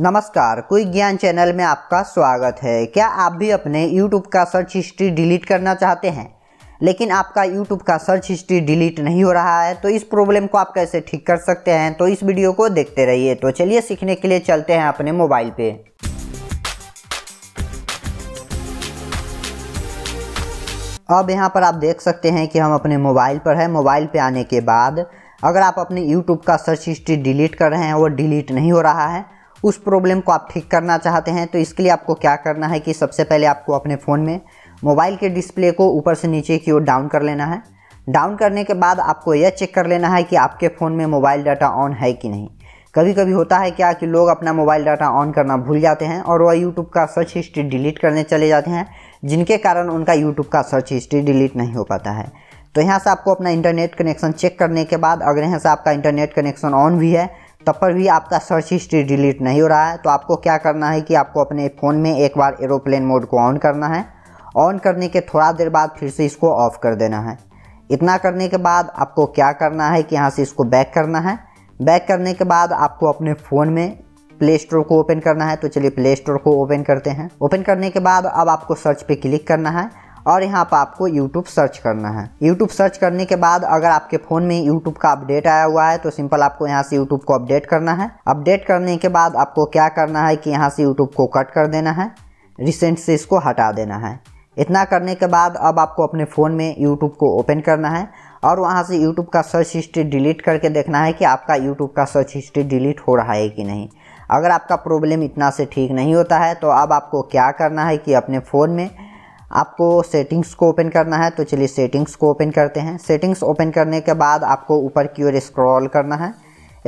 नमस्कार, कोई ज्ञान चैनल में आपका स्वागत है। क्या आप भी अपने YouTube का सर्च हिस्ट्री डिलीट करना चाहते हैं लेकिन आपका YouTube का सर्च हिस्ट्री डिलीट नहीं हो रहा है? तो इस प्रॉब्लम को आप कैसे ठीक कर सकते हैं, तो इस वीडियो को देखते रहिए। तो चलिए सीखने के लिए चलते हैं अपने मोबाइल पे। अब यहाँ पर आप देख सकते हैं कि हम अपने मोबाइल पर है। मोबाइल पे आने के बाद अगर आप अपने YouTube का सर्च हिस्ट्री डिलीट कर रहे हैं, वो डिलीट नहीं हो रहा है, उस प्रॉब्लम को आप ठीक करना चाहते हैं, तो इसके लिए आपको क्या करना है कि सबसे पहले आपको अपने फ़ोन में मोबाइल के डिस्प्ले को ऊपर से नीचे की ओर डाउन कर लेना है। डाउन करने के बाद आपको यह चेक कर लेना है कि आपके फ़ोन में मोबाइल डाटा ऑन है कि नहीं। कभी कभी होता है क्या कि लोग अपना मोबाइल डाटा ऑन करना भूल जाते हैं और वह यूट्यूब का सर्च हिस्ट्री डिलीट करने चले जाते हैं, जिनके कारण उनका यूट्यूब का सर्च हिस्ट्री डिलीट नहीं हो पाता है। तो यहाँ से आपको अपना इंटरनेट कनेक्शन चेक करने के बाद अगर यहाँ से आपका इंटरनेट कनेक्शन ऑन भी है तब पर भी आपका सर्च हिस्ट्री डिलीट नहीं हो रहा है, तो आपको क्या करना है कि आपको अपने फ़ोन में एक बार एरोप्लेन मोड को ऑन करना है। ऑन करने के थोड़ा देर बाद फिर से इसको ऑफ कर देना है। इतना करने के बाद आपको क्या करना है कि यहाँ से इसको बैक करना है। बैक करने के बाद आपको अपने फ़ोन में प्ले स्टोर को ओपन करना है। तो चलिए प्ले स्टोर को ओपन करते हैं। ओपन करने के बाद अब आपको सर्च पर क्लिक करना है और यहाँ पर आपको YouTube सर्च करना है। YouTube सर्च करने के बाद अगर आपके फ़ोन में YouTube का अपडेट आया हुआ है तो सिंपल आपको यहाँ से YouTube को अपडेट करना है। अपडेट करने के बाद आपको क्या करना है कि यहाँ से YouTube को कट कर देना है, रिसेंट से इसको हटा देना है। इतना करने के बाद अब आपको अपने फ़ोन में YouTube को ओपन करना है और वहाँ से YouTube का सर्च हिस्ट्री डिलीट करके देखना है कि आपका YouTube का सर्च हिस्ट्री डिलीट हो रहा है कि नहीं। अगर आपका प्रॉब्लम इतना से ठीक नहीं होता है तो अब आपको क्या करना है कि अपने फ़ोन में आपको सेटिंग्स को ओपन करना है। तो चलिए सेटिंग्स को ओपन करते हैं। सेटिंग्स ओपन करने के बाद आपको ऊपर की ओर स्क्रॉल करना है।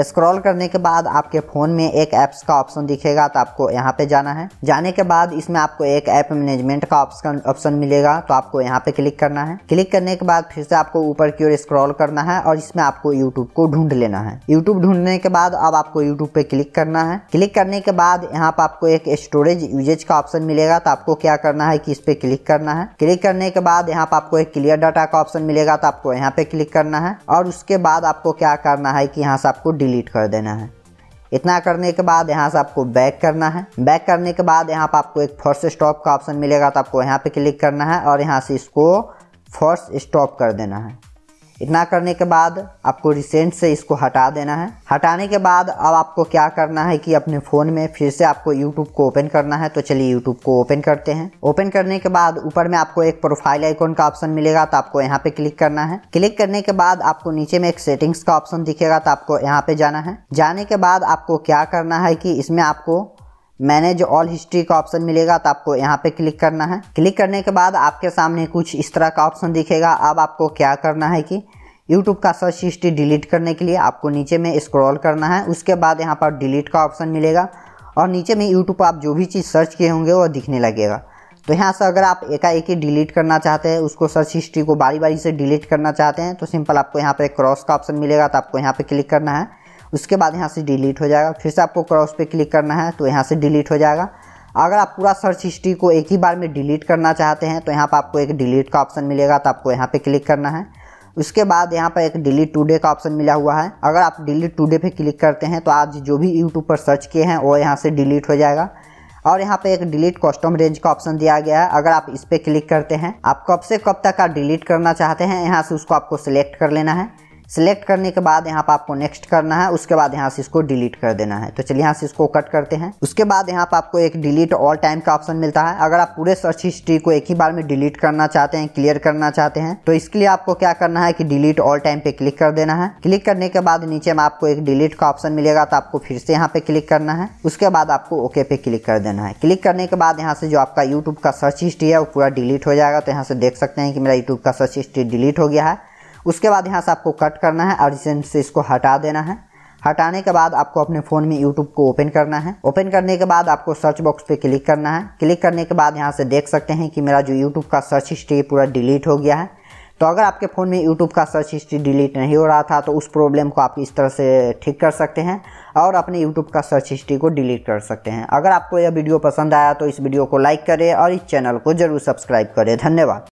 स्क्रॉल करने के बाद आपके फ़ोन में एक ऐप्स का ऑप्शन दिखेगा, तो आपको यहाँ पे जाना है। जाने के बाद इसमें आपको एक ऐप मैनेजमेंट का ऑप्शन मिलेगा, तो आपको यहाँ पे क्लिक करना है। क्लिक करने के बाद फिर से आपको ऊपर की ओर स्क्रॉल करना है और इसमें आपको यूट्यूब को ढूंढ लेना है। यूट्यूब ढूंढने के बाद अब आपको यूट्यूब पे क्लिक करना है। क्लिक करने के बाद यहाँ पर आपको एक स्टोरेज यूजेज का ऑप्शन मिलेगा, तो आपको क्या करना है कि इस पर क्लिक करना है। क्लिक करने के बाद यहाँ पर आपको एक क्लियर डाटा का ऑप्शन मिलेगा, तो आपको यहाँ पे क्लिक करना है और उसके बाद आपको क्या करना है कि यहाँ से आपको डिलीट कर देना है। इतना करने के बाद यहाँ से आपको बैक करना है। बैक करने के बाद यहाँ पर आपको एक फोर्स स्टॉप का ऑप्शन मिलेगा, तो आपको यहाँ पे क्लिक करना है और यहाँ से इसको फोर्स स्टॉप कर देना है। इतना करने के बाद आपको रिसेंट से इसको हटा देना है। हटाने के बाद अब आपको क्या करना है कि अपने फ़ोन में फिर से आपको YouTube को ओपन करना है। तो चलिए YouTube को ओपन करते हैं। ओपन करने के बाद ऊपर में आपको एक प्रोफाइल आइकॉन का ऑप्शन मिलेगा, तो आपको यहाँ पे क्लिक करना है। क्लिक करने के बाद आपको नीचे में एक सेटिंग्स का ऑप्शन दिखेगा, तो आपको यहाँ पे जाना है। जाने के बाद आपको क्या करना है कि इसमें आपको मैनेज ऑल हिस्ट्री का ऑप्शन मिलेगा, तो आपको यहाँ पे क्लिक करना है। क्लिक करने के बाद आपके सामने कुछ इस तरह का ऑप्शन दिखेगा। अब आपको क्या करना है कि YouTube का सर्च हिस्ट्री डिलीट करने के लिए आपको नीचे में स्क्रॉल करना है। उसके बाद यहाँ पर डिलीट का ऑप्शन मिलेगा और नीचे में YouTube पर आप जो भी चीज़ सर्च किए होंगे वो दिखने लगेगा। तो यहाँ से अगर आप एकाएक ही डिलीट करना चाहते हैं, उसको सर्च हिस्ट्री को बारी बारी से डिलीट करना चाहते हैं, तो सिंपल आपको यहाँ पर क्रॉस का ऑप्शन मिलेगा, तो आपको यहाँ पर क्लिक करना है। उसके बाद यहाँ से डिलीट हो जाएगा। फिर से आपको क्रॉस पे क्लिक करना है, तो यहाँ से डिलीट हो जाएगा। अगर आप पूरा सर्च हिस्ट्री को एक ही बार में डिलीट करना चाहते हैं तो यहाँ पर आपको एक डिलीट का ऑप्शन मिलेगा, तो आपको यहाँ पे क्लिक करना है। उसके बाद यहाँ पर एक डिलीट टुडे का ऑप्शन मिला हुआ है। अगर आप डिलीट टुडे पे क्लिक करते हैं तो आज जो भी यूट्यूब पर सर्च किए हैं वो यहाँ से डिलीट हो जाएगा। और यहाँ पे एक डिलीट कस्टम रेंज का ऑप्शन दिया गया है। अगर आप इस पर क्लिक करते हैं, आप कब से कब तक आप डिलीट करना चाहते हैं, यहाँ से उसको आपको सिलेक्ट कर लेना है। सिलेक्ट करने के बाद यहाँ पर आपको नेक्स्ट करना है। उसके बाद यहाँ से इसको डिलीट कर देना है। तो चलिए यहाँ से इसको कट करते हैं। उसके बाद यहाँ पर आपको एक डिलीट ऑल टाइम का ऑप्शन मिलता है। अगर आप पूरे सर्च हिस्ट्री को एक ही बार में डिलीट करना चाहते हैं, क्लियर करना चाहते हैं, तो इसके लिए आपको क्या करना है कि डिलीट ऑल टाइम पे क्लिक कर देना है। क्लिक करने के बाद नीचे में आपको एक डिलीट का ऑप्शन मिलेगा, तो आपको फिर से यहाँ पे क्लिक करना है। उसके बाद आपको ओके पे क्लिक कर देना है। क्लिक करने के बाद यहाँ से जो आपका यूट्यूब का सर्च हिस्ट्री है वो पूरा डिलीट हो जाएगा। तो यहाँ से देख सकते हैं कि मेरा यूट्यूब का सर्च हिस्ट्री डिलीट हो गया है। उसके बाद यहाँ से आपको कट करना है और रिसेंट से इसको हटा देना है। हटाने के बाद आपको अपने फ़ोन में YouTube को ओपन करना है। ओपन करने के बाद आपको सर्च बॉक्स पे क्लिक करना है। क्लिक करने के बाद यहाँ से देख सकते हैं कि मेरा जो YouTube का सर्च हिस्ट्री पूरा डिलीट हो गया है। तो अगर आपके फ़ोन में YouTube का सर्च हिस्ट्री डिलीट नहीं हो रहा था तो उस प्रॉब्लम को आप इस तरह से ठीक कर सकते हैं और अपने YouTube का सर्च हिस्ट्री को डिलीट कर सकते हैं। अगर आपको यह वीडियो पसंद आया तो इस वीडियो को लाइक करें और इस चैनल को ज़रूर सब्सक्राइब करें। धन्यवाद।